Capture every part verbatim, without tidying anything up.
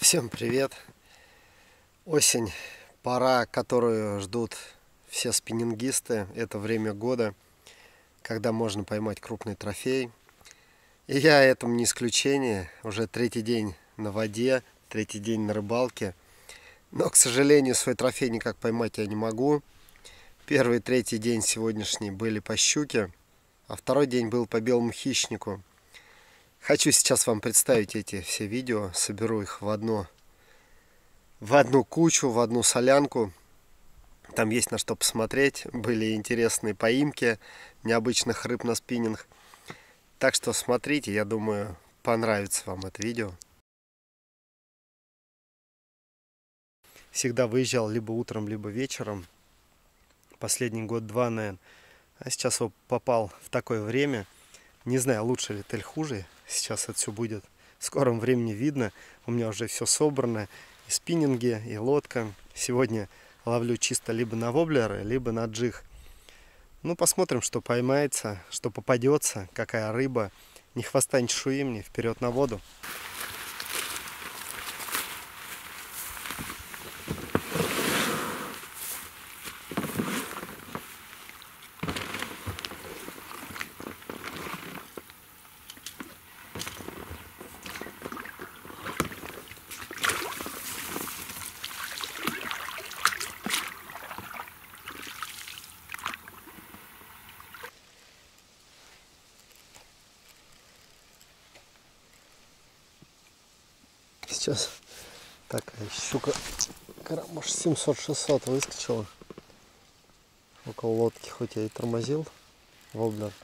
Всем привет! Осень, пора, которую ждут все спиннингисты. Это время года, когда можно поймать крупный трофей. И я этому не исключение. Уже третий день на воде, третий день на рыбалке. Но, к сожалению, свой трофей никак поймать я не могу. Первый и третий день сегодняшний были по щуке, а второй день был по белому хищнику. Хочу сейчас вам представить эти все видео, соберу их в одно, в одну кучу, в одну солянку. Там есть на что посмотреть, были интересные поимки необычных рыб на спиннинг. Так что смотрите, я думаю, понравится вам это видео. Всегда выезжал либо утром, либо вечером, последний год-два, наверное. А сейчас попал в такое время. Не знаю, лучше ли это или хуже. Сейчас это все будет в скором времени видно. У меня уже все собрано. И спиннинги, и лодка. Сегодня ловлю чисто либо на воблеры, либо на джиг. Ну, посмотрим, что поймается, что попадется, какая рыба. Ни хвоста, ни чешуи мне. Вперед на воду. Сейчас такая щука, карамаш семьсот-шестьсот выскочила около лодки, хоть я и тормозил воблер,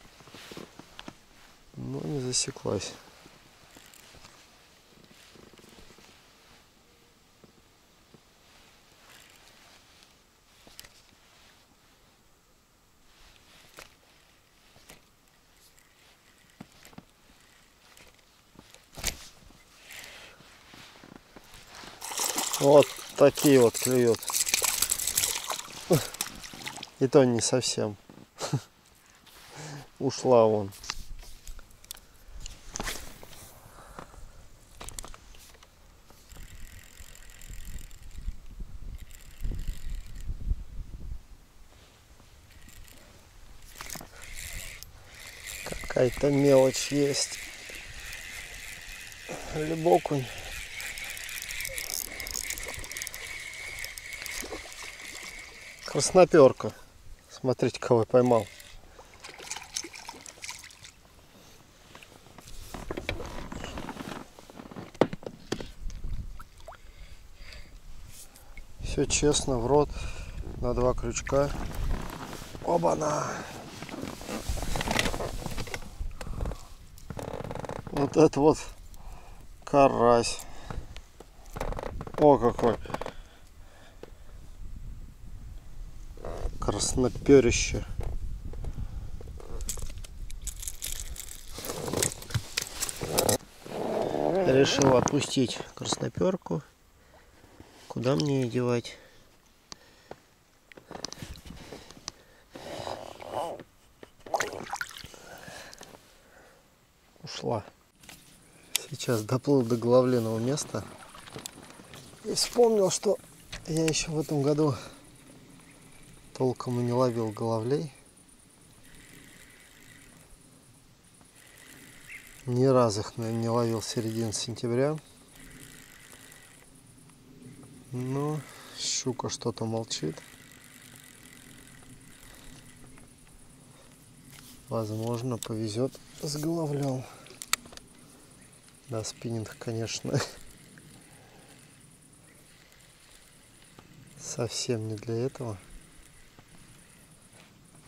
но не засеклась. Вот такие вот клюют. И то не совсем. Ушла вон. Какая-то мелочь есть. Рыбокунь. Красноперка. Смотрите, кого я поймал. Все честно, в рот на два крючка. Оба-на! Вот это вот карась. О, какой! Красноперище. Решил отпустить красноперку. Куда мне ее девать? Ушла. Сейчас доплыл до главленного места. И вспомнил, что я еще в этом году толком и не ловил головлей. Ни разу их, наверное, не ловил в середине сентября. Но щука что-то молчит. Возможно, повезет с головлем. Да, спиннинг, конечно, совсем не для этого.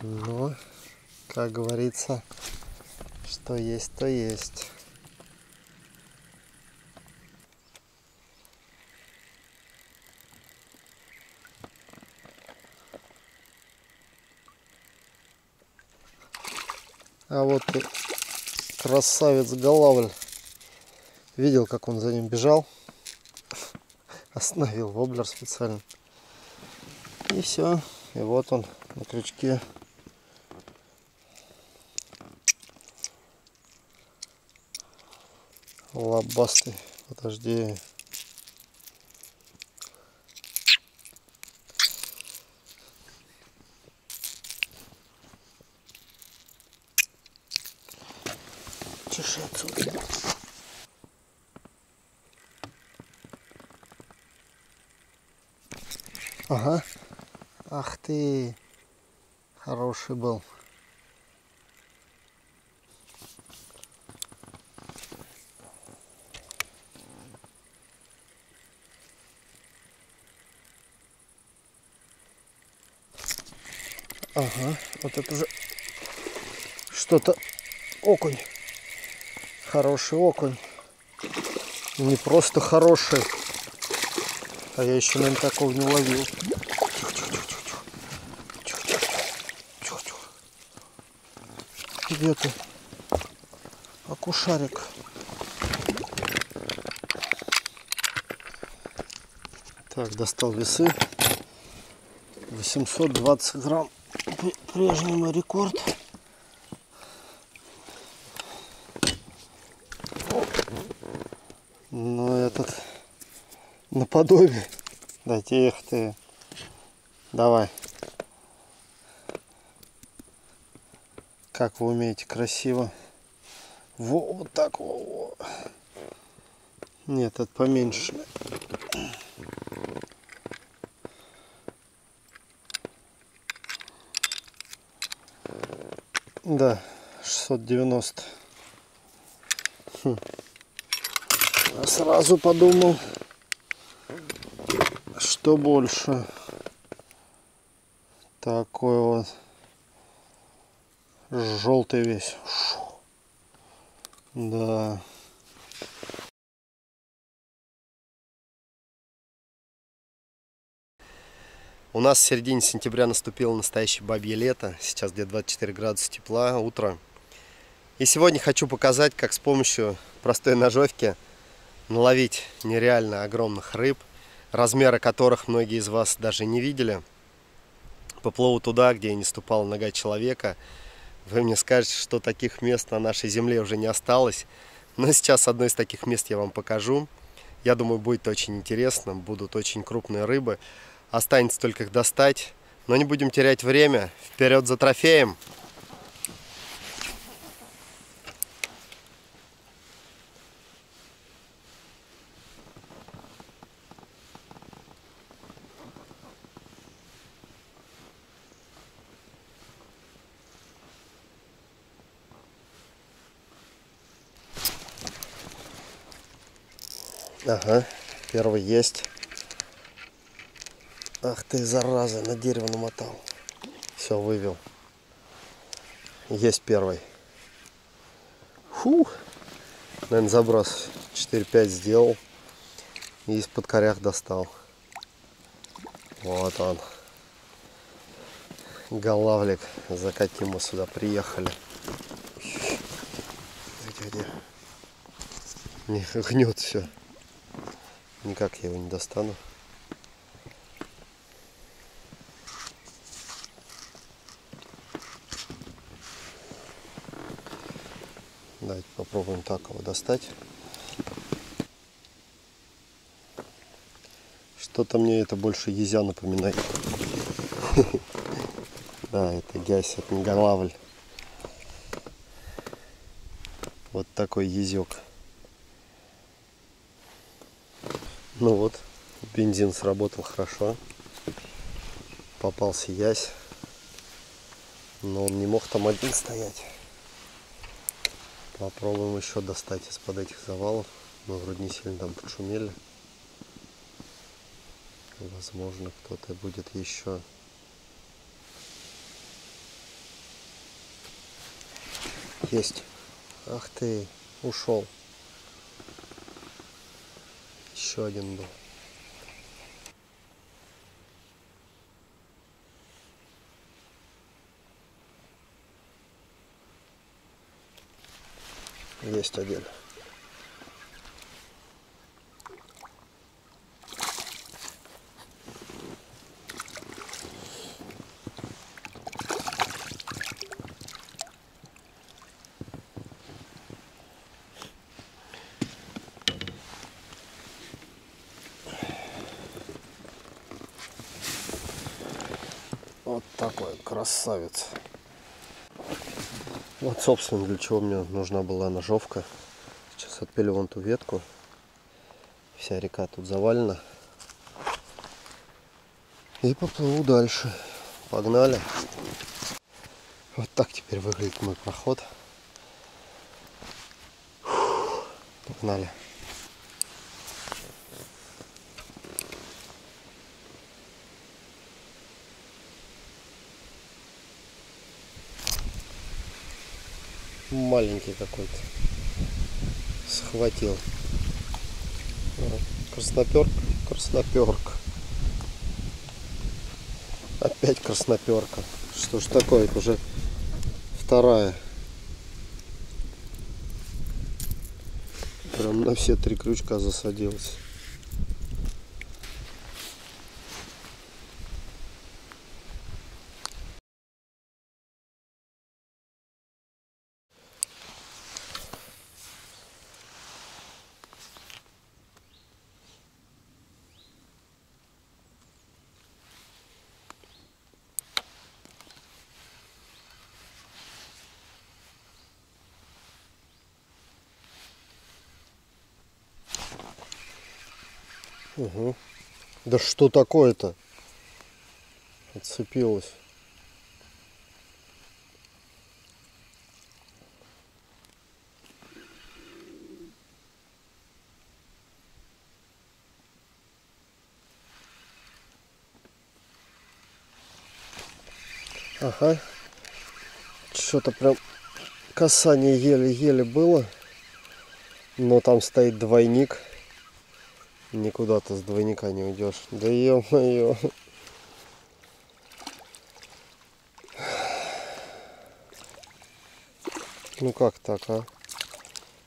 Но, как говорится, что есть, то есть. А вот и красавец головль. Видел, как он за ним бежал. Остановил воблер специально. И все. И вот он на крючке. Лобастый, подожди, подальше отсюда. Ага. Ах ты, хороший был. Ага, вот это же что-то окунь. Хороший окунь. Не просто хороший. А я еще, наверное, такого не ловил. Где ты? Окушарик. Так, достал весы. восемьсот двадцать грамм. Прежний мой рекорд. Но этот наподобие. Дайте их ты. Давай. Как вы умеете красиво. Во, вот так. Во, во. Нет, это поменьше. Да, шестьсот девяносто. Хм. Я сразу подумал, что больше. Такой вот. Желтый весь. Шу. Да. У нас в середине сентября наступило настоящее бабье лето. Сейчас где-то двадцать четыре градуса тепла, утро. И сегодня хочу показать, как с помощью простой ножовки наловить нереально огромных рыб, размеры которых многие из вас даже не видели. Поплыву туда, где не ступала нога человека. Вы мне скажете, что таких мест на нашей земле уже не осталось. Но сейчас одно из таких мест я вам покажу. Я думаю, будет очень интересно. Будут очень крупные рыбы. Останется только их достать. Но не будем терять время. Вперед за трофеем! Ага, первый есть. Ах ты, зараза, на дерево намотал. Все, вывел. Есть первый. Фух. Наверное, заброс четыре-пять сделал. И из-под корях достал. Вот он. Голавлик, за каким мы сюда приехали. Не гнет все. Никак я его не достану. Давайте попробуем так его достать. Что-то мне это больше езя напоминает. Да, это гязь, это не голавль. Вот такой езек. Ну вот, бензин сработал хорошо. Попался ясь. Но он не мог там один стоять. Попробуем еще достать из-под этих завалов. Мы вроде не сильно там подшумели. Возможно, кто-то будет еще. Есть. Ах ты, ушел. Еще один был. Есть один. Вот такой красавец. Вот, собственно, для чего мне нужна была ножовка. Сейчас отпилю вон ту ветку. Вся река тут завалена. И поплыву дальше. Погнали. Вот так теперь выглядит мой проход. Фух, погнали. Маленький какой-то. Схватил. Красноперка, красноперка. Опять красноперка. Что ж такое, это уже вторая. Прям на все три крючка засадилась. Угу. Да что такое-то? Отцепилась. Ага. Что-то прям касание еле-еле было. Но там стоит двойник. Никуда ты с двойника не уйдешь. Да ё-моё. Ну как так, а?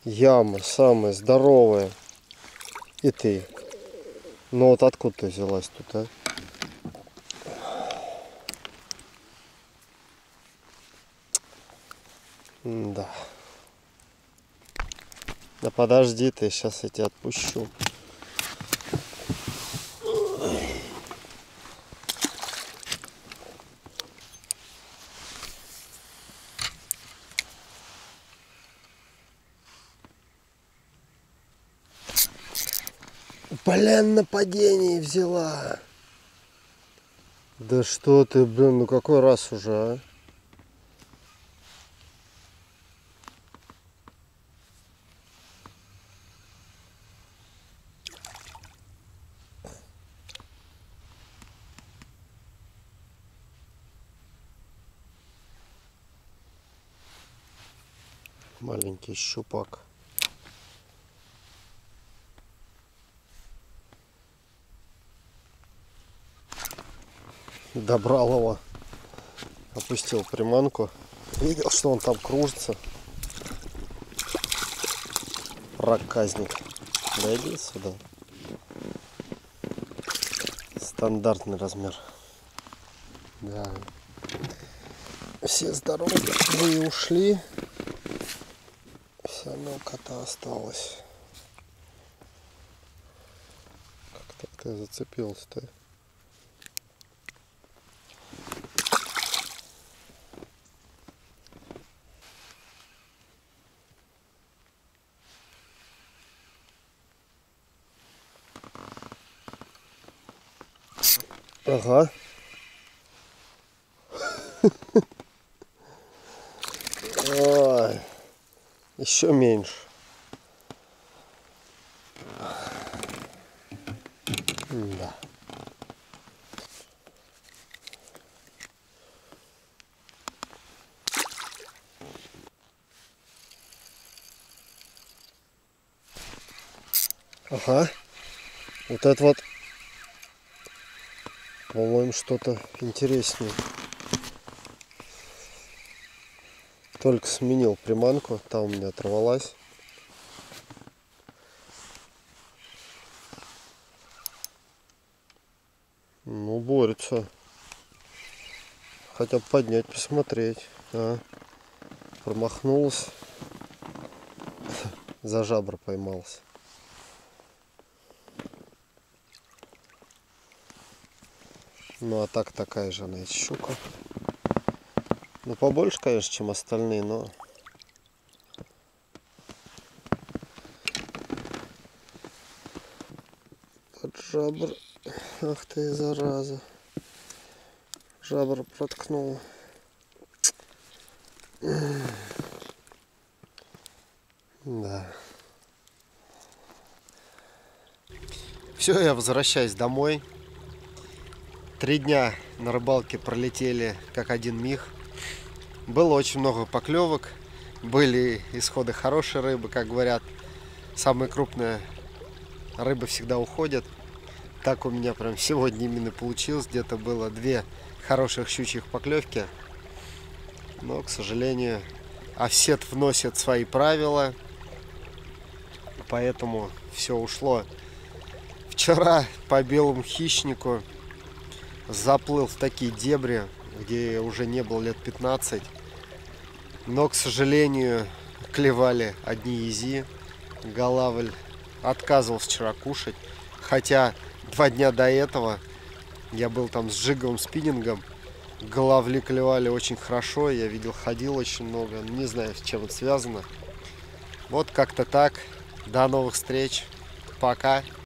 Яма самая здоровая. И ты. Ну вот откуда ты взялась тут, а? Да. Да подожди ты, сейчас я тебя отпущу. Блин, нападение взяла. Да что ты, блин, ну какой раз уже, а? Маленький щупак. Добрал его, опустил приманку, видел, что он там кружится. Проказник, дойди сюда. Стандартный размер. Да. Все здоровы, вы ушли. Вся мелкота осталась. Как так ты зацепился-то? Ага. Ой, еще меньше. Да. Ага. Вот это вот. По-моему, что-то интереснее. Только сменил приманку, та у меня оторвалась. Ну, борется. Хотя бы поднять, посмотреть. А? Промахнулась. За жабры поймался. Ну а так такая же она, щука. Ну побольше, конечно, чем остальные, но... Под жабр. Ах ты, зараза. Жабр проткнул. Да. Все, я возвращаюсь домой. Три дня на рыбалке пролетели как один миг. Было очень много поклевок. Были исходы хорошей рыбы, как говорят. Самые крупные рыбы всегда уходят. Так у меня прям сегодня именно получилось. Где-то было две хороших щучьих поклевки. Но, к сожалению, офсет вносит свои правила. Поэтому все ушло. Вчера по белому хищнику заплыл в такие дебри, где я уже не был лет пятнадцать. Но, к сожалению, клевали одни изи. Голавль отказывался вчера кушать. Хотя два дня до этого я был там с джиговым спиннингом. Голавли клевали очень хорошо. Я видел, ходил очень много. Не знаю, с чем это связано. Вот как-то так. До новых встреч. Пока.